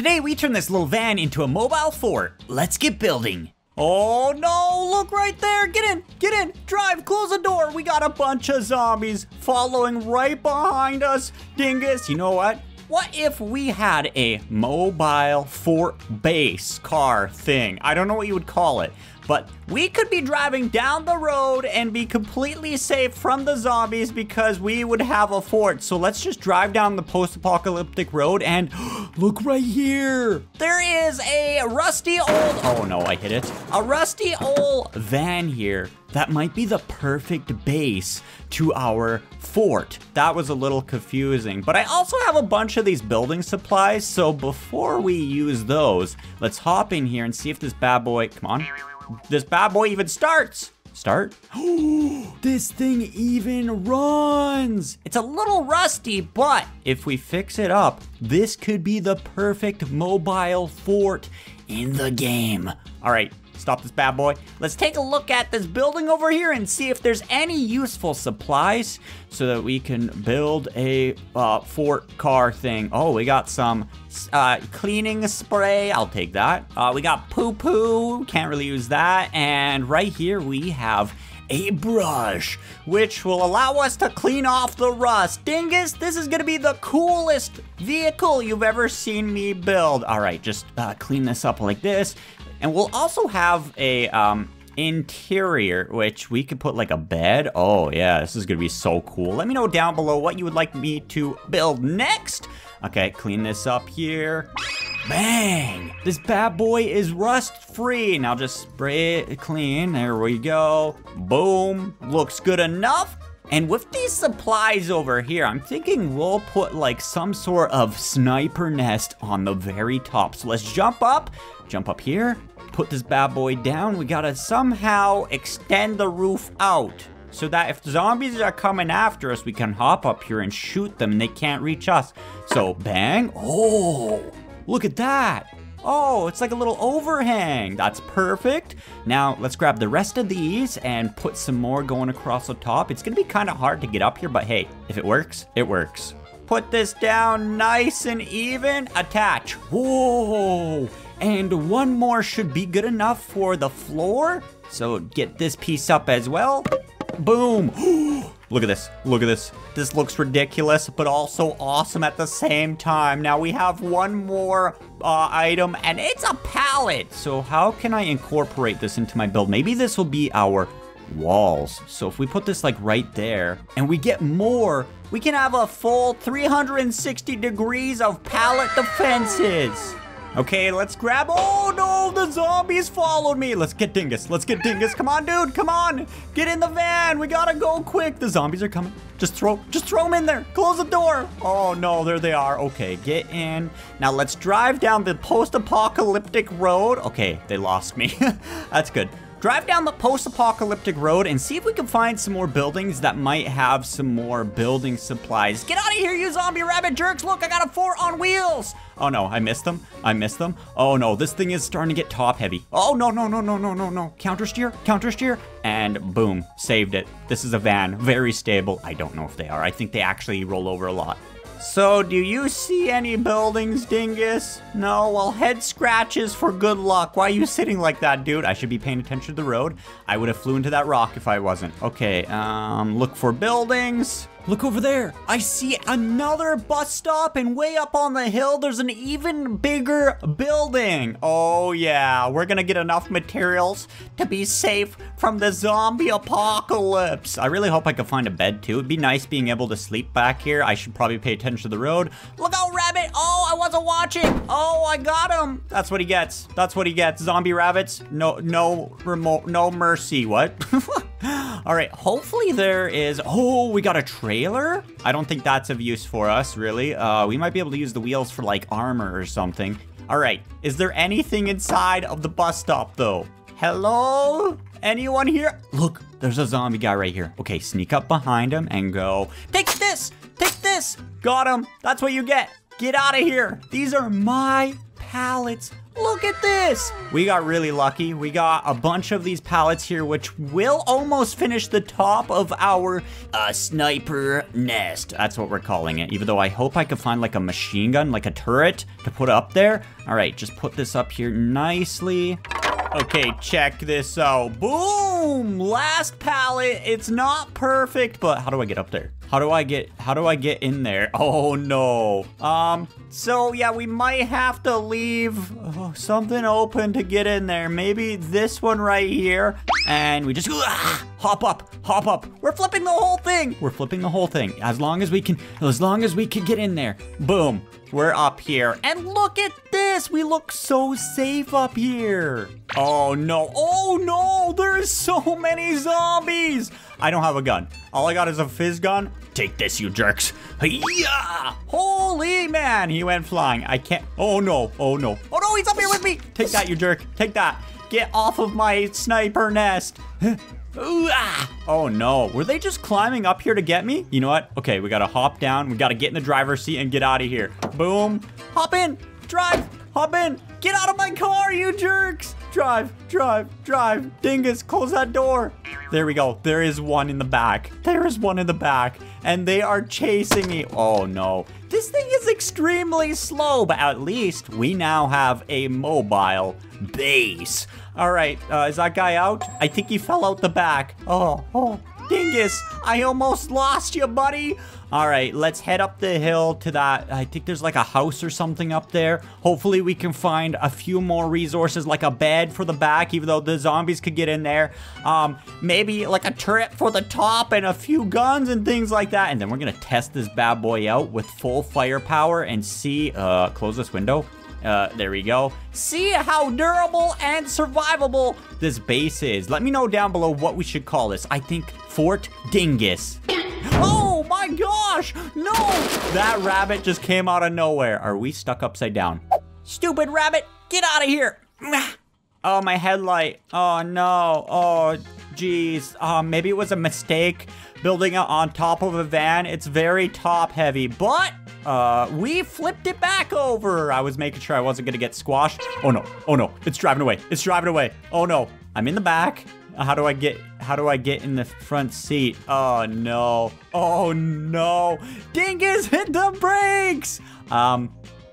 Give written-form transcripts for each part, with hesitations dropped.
Today we turn this little van into a mobile fort. Let's get building. Oh no, look right there, get in, drive, close the door. We got a bunch of zombies following right behind us. Dingus, you know what? What if we had a mobile fort base car thing? I don't know what you would call it, but we could be driving down the road and be completely safe from the zombies because we would have a fort. So let's just drive down the post-apocalyptic road and look right here. There is a rusty old, oh no, I hit it. A rusty old van here. That might be the perfect base to our fort. That was a little confusing, but I also have a bunch of these building supplies. So before we use those, let's hop in here and see if this bad boy, come on. This bad boy even starts. Start? This thing even runs. It's a little rusty, but if we fix it up, this could be the perfect mobile fort in the game. All right, stop this bad boy. Let's take a look at this building over here and see if there's any useful supplies so that we can build a fort car thing. Oh, we got some cleaning spray. I'll take that. We got poo-poo. Can't really use that. And right here we have a brush, which will allow us to clean off the rust. Dingus, this is gonna be the coolest vehicle you've ever seen me build. All right, just clean this up like this. And we'll also have a interior, which we could put like a bed. Oh yeah, this is gonna be so cool. Let me know down below what you would like me to build next. Okay, clean this up here. Bang! This bad boy is rust-free. Now just spray it clean. There we go. Boom, looks good enough. And with these supplies over here, I'm thinking we'll put like some sort of sniper nest on the very top. So let's jump up here, put this bad boy down. We gotta somehow extend the roof out so that if zombies are coming after us, we can hop up here and shoot them. They can't reach us. So bang, oh, look at that. Oh, it's like a little overhang. That's perfect. Now let's grab the rest of these and put some more going across the top. It's gonna be kind of hard to get up here, but hey, if it works, it works. Put this down nice and even, attach. Whoa, and one more should be good enough for the floor. So get this piece up as well. Boom. Look at this, look at this. This looks ridiculous, but also awesome at the same time. Now we have one more item and it's a pallet. So how can I incorporate this into my build? Maybe this will be our walls. So if we put this like right there and we get more, we can have a full 360 degrees of pallet defenses. Okay, let's grab, oh no, the zombies followed me. Let's get Dingus, come on dude, come on. Get in the van, we gotta go quick. The zombies are coming, just throw them in there. Close the door. Oh no, there they are. Okay, get in. Now let's drive down the post-apocalyptic road. Okay, they lost me, that's good. Drive down the post-apocalyptic road and see if we can find some more buildings that might have some more building supplies. Get out of here, you zombie rabbit jerks. Look, I got a fort on wheels. Oh no, I missed them. I missed them. Oh no, this thing is starting to get top heavy. Oh no, no, no, no, no, no, no. Counter steer, and boom, saved it. This is a van, very stable. I don't know if they are. I think they actually roll over a lot. So do you see any buildings, Dingus? No, well, head scratches for good luck. Why are you sitting like that, dude? I should be paying attention to the road. I would have flew into that rock if I wasn't. Okay, look for buildings. Look over there. I see another bus stop and way up on the hill, there's an even bigger building. Oh yeah, we're gonna get enough materials to be safe from the zombie apocalypse. I really hope I could find a bed too. It'd be nice being able to sleep back here. I should probably pay attention to the road. Look out, rabbit. Oh, I wasn't watching. Oh, I got him. That's what he gets. That's what he gets. Zombie rabbits. No remote, no mercy. What? All right, hopefully there is, oh, we got a trailer? I don't think that's of use for us, really. We might be able to use the wheels for like armor or something. All right, is there anything inside of the bus stop though? Hello? Anyone here? Look, there's a zombie guy right here. Okay, sneak up behind him and go, take this, take this. Got him, that's what you get. Get out of here. These are my pallets. Look at this. We got really lucky. We got a bunch of these pallets here, which will almost finish the top of our sniper nest. That's what we're calling it, even though I hope I could find like a machine gun, like a turret to put up there. All right, just put this up here nicely. Okay, check this out. Boom! Last pallet. It's not perfect, but how do I get up there? How do I get in there? Oh no. So yeah, we might have to leave something open to get in there. Maybe this one right here. And we just hop up. We're flipping the whole thing. As long as we can get in there. Boom. We're up here. And look at this. We look so safe up here. Oh no. Oh no. There's so many zombies. I don't have a gun. All I got is a fizz gun. Take this, you jerks. Yeah. Holy man. He went flying. I can't. Oh no. Oh no. Oh no. He's up here with me. Take that, you jerk. Take that. Get off of my sniper nest. Oh no, were they just climbing up here to get me? You know what? Okay, we gotta hop down. We gotta get in the driver's seat and get out of here. Boom. Hop in. Drive. Hop in. Get out of my car, you jerks. Drive, drive, drive. Dingus, close that door. There we go. There is one in the back. And they are chasing me. Oh no. This thing is extremely slow, but at least we now have a mobile base. All right, is that guy out? I think he fell out the back. Oh, Dingus, I almost lost you, buddy. All right, let's head up the hill to that. I think there's like a house or something up there. Hopefully we can find a few more resources, like a bed for the back, even though the zombies could get in there. Maybe like a turret for the top and a few guns and things like that. And then we're gonna test this bad boy out with full firepower and see, close this window. There we go. See how durable and survivable this base is. Let me know down below what we should call this. I think Fort Dingus. Oh my gosh, no! That rabbit just came out of nowhere. Are we stuck upside down? Stupid rabbit, get out of here. Oh, my headlight. Oh no, oh geez. Maybe it was a mistake building it on top of a van. It's very top heavy, but we flipped it back over. I was making sure I wasn't gonna get squashed. Oh no, it's driving away. It's driving away. Oh no, I'm in the back. How do I get in the front seat? Oh no, oh no. Dingus, hit the brakes.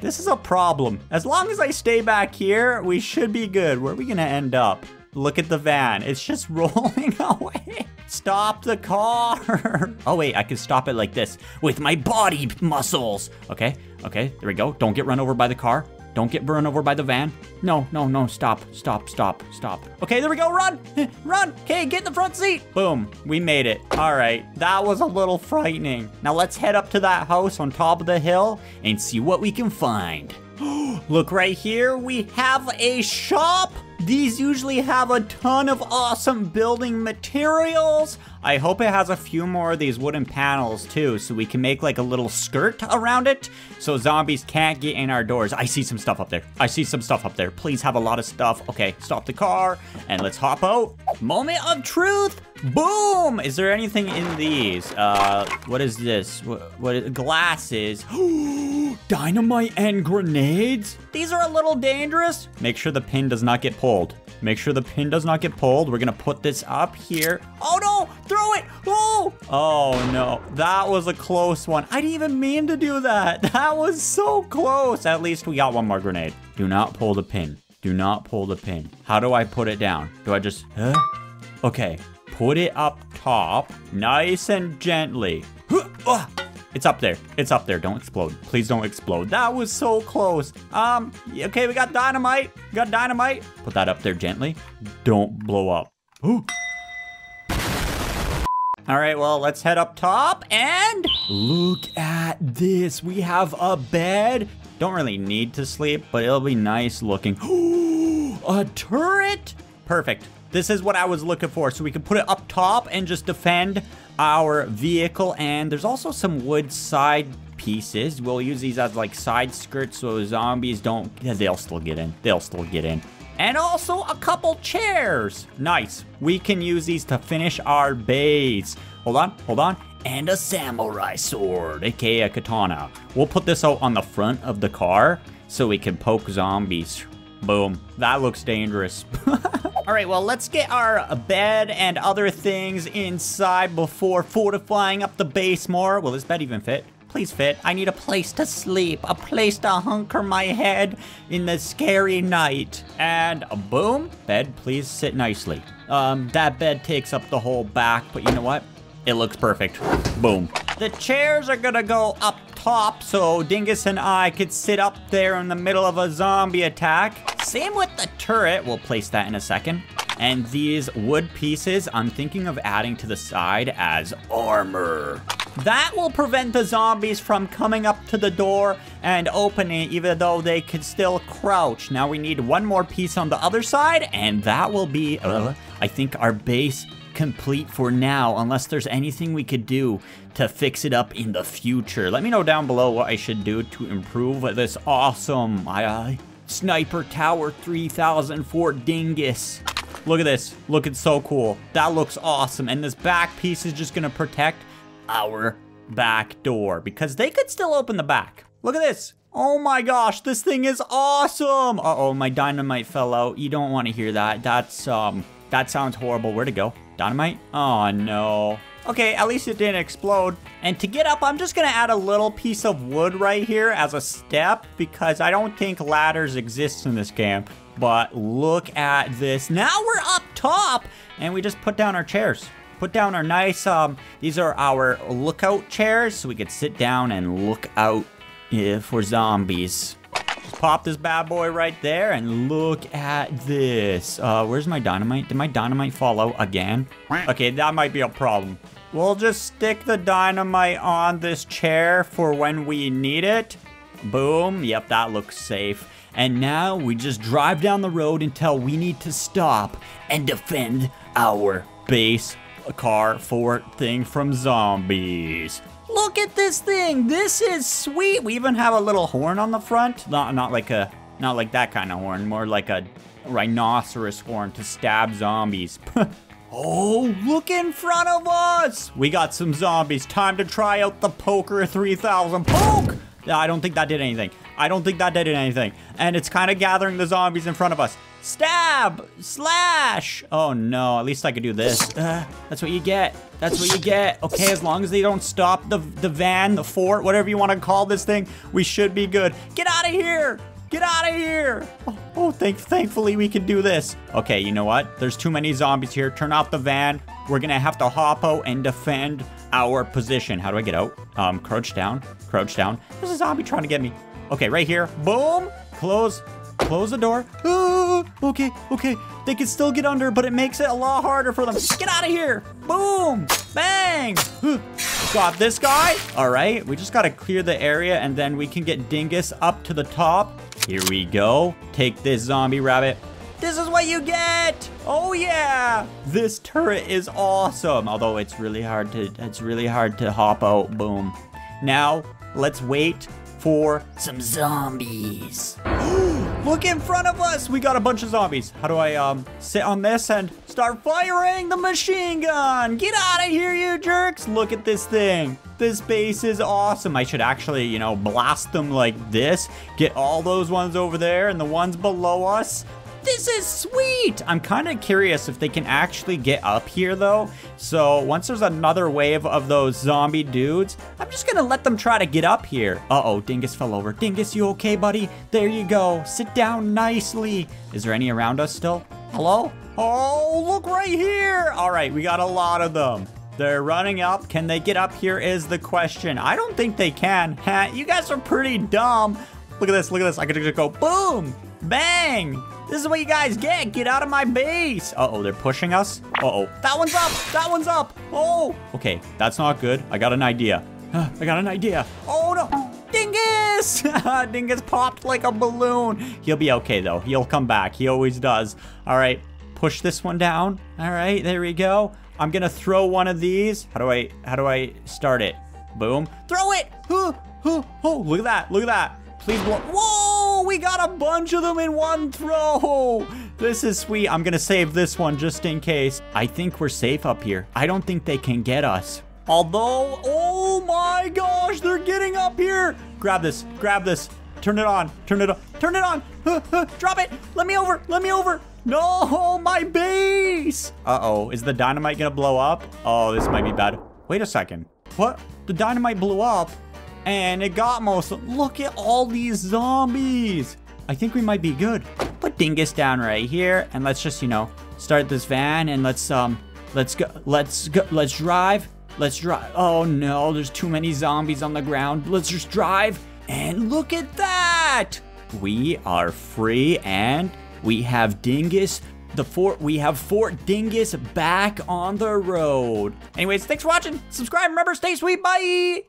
This is a problem. As long as I stay back here, we should be good. Where are we gonna end up? Look at the van, it's just rolling away. Stop the car. Oh wait, I can stop it like this with my body muscles. Okay, there we go. Don't get run over by the car. Don't get run over by the van. No, stop. Okay, there we go, run. Okay, get in the front seat. Boom, we made it. All right, that was a little frightening. Now let's head up to that house on top of the hill and see what we can find. Look right here, we have a shop. These usually have a ton of awesome building materials. I hope it has a few more of these wooden panels too, so we can make like a little skirt around it so zombies can't get in our doors. I see some stuff up there. Please have a lot of stuff. Okay, stop the car and let's hop out. Moment of truth. Boom! Is there anything in these? What is this? What glasses? Dynamite and grenades? These are a little dangerous. Make sure the pin does not get pulled. We're gonna put this up here. Oh no, throw it. Oh no, that was a close one. I didn't even mean to do that. That was so close. At least we got one more grenade. Do not pull the pin. How do I put it down? Do I just, Okay, put it up top, nice and gently. It's up there. Don't explode. Please don't explode. That was so close. Okay, we got dynamite. Put that up there gently. Don't blow up. Ooh. All right, well, let's head up top and look at this. We have a bed. Don't really need to sleep, but it'll be nice looking. Ooh, a turret. Perfect. This is what I was looking for, so we can put it up top and just defend our vehicle. And there's also some wood side pieces. We'll use these as like side skirts so zombies don't, they'll still get in. And also a couple chairs. Nice. We can use these to finish our base. Hold on. And a samurai sword, aka a katana. We'll put this out on the front of the car. so we can poke zombies. Boom. That looks dangerous. All right, well, let's get our bed and other things inside before fortifying up the base more. Will this bed even fit? Please fit. I need a place to sleep, a place to hunker my head in the scary night. And boom, bed, please sit nicely. That bed takes up the whole back, but you know what? It looks perfect. Boom. The chairs are gonna go up top so Dingus and I could sit up there in the middle of a zombie attack. Same with the turret. We'll place that in a second. And these wood pieces, I'm thinking of adding to the side as armor. That will prevent the zombies from coming up to the door and opening, even though they could still crouch. Now we need one more piece on the other side, and that will be, I think, our base complete for now, unless there's anything we could do to fix it up in the future. Let me know down below what I should do to improve this awesome Sniper Tower 3000 for Dingus. Look at this. Look, it's so cool. That looks awesome. And this back piece is just gonna protect our back door because they could still open the back. Look at this. Oh my gosh, this thing is awesome. Uh-oh, my dynamite fell out. You don't wanna hear that. That's, that sounds horrible. Where'd it go? Dynamite? Oh no. Okay, at least it didn't explode. And to get up, I'm just gonna add a little piece of wood right here as a step because I don't think ladders exist in this game. But look at this. Now we're up top and we just put down our chairs. Put down our nice, these are our lookout chairs so we could sit down and look out for zombies. Just pop this bad boy right there and look at this. Where's my dynamite? Did my dynamite fall out again? Okay, that might be a problem. We'll just stick the dynamite on this chair for when we need it. Boom. Yep, that looks safe. And now we just drive down the road until we need to stop and defend our base car fort thing from zombies. Look at this thing. This is sweet. We even have a little horn on the front. Not like that kind of horn, more like a rhinoceros horn to stab zombies. Oh, look in front of us. We got some zombies. Time to try out the Poker 3000 poke. I don't think that did anything. I don't think that did anything. And it's kind of gathering the zombies in front of us. Stab! Slash! Oh no, at least I could do this. That's what you get. That's what you get. Okay, as long as they don't stop the van, the fort, whatever you want to call this thing, we should be good. Get out of here! Get out of here! Oh, thankfully we can do this. Okay, you know what? There's too many zombies here. Turn off the van. We're gonna have to hop out and defend our position. How do I get out? Crouch down. Crouch down. There's a zombie trying to get me. Okay, right here. Boom! Close. Close the door. Ooh, okay, okay. They can still get under, but it makes it a lot harder for them. Get out of here. Boom. Bang. Got this guy. All right, we just got to clear the area, and then we can get Dingus up to the top. Here we go. Take this zombie rabbit. This is what you get. Oh yeah. This turret is awesome. Although it's really hard to hop out. Boom. Now let's wait for some zombies. Look in front of us. We got a bunch of zombies. How do I sit on this and start firing the machine gun? Get out of here, you jerks. Look at this thing. This base is awesome. I should actually, you know, blast them like this. Get all those ones over there and the ones below us. This is sweet. I'm kind of curious if they can actually get up here though. So once there's another wave of those zombie dudes, I'm just gonna let them try to get up here. Uh-oh, Dingus fell over. Dingus, you okay, buddy? There you go. Sit down nicely. Is there any around us still? Hello? Oh, look right here. All right, we got a lot of them. They're running up. Can they get up here is the question. I don't think they can. You guys are pretty dumb. Look at this, look at this. I could just go boom, bang. This is what you guys get. Get out of my base. Uh-oh, they're pushing us. Uh-oh, that one's up. That one's up. Oh, okay. That's not good. I got an idea. I got an idea. Oh, no. Dingus. Dingus popped like a balloon. He'll be okay, though. He'll come back. He always does. All right, push this one down. All right, there we go. I'm going to throw one of these. How do I start it? Boom. Throw it. Oh, look at that. Look at that. Please blow. Whoa, we got a bunch of them in one throw. This is sweet. I'm gonna save this one just in case. I think we're safe up here. I don't think they can get us. Although, oh my gosh, they're getting up here. Grab this, grab this. Turn it on. Turn it on. Turn it on. Drop it. Let me over. Let me over. No, my base. Uh-oh. Is the dynamite going to blow up? Oh, this might be bad. Wait a second. What? The dynamite blew up and it got most of them. Look at all these zombies. I think we might be good. Put Dingus down right here and let's just, you know, start this van and let's drive. Oh no, there's too many zombies on the ground. Let's just drive. And look at that! We are free and we have Dingus. We have Fort Dingus back on the road. Anyways, thanks for watching. Subscribe, remember, stay sweet, bye!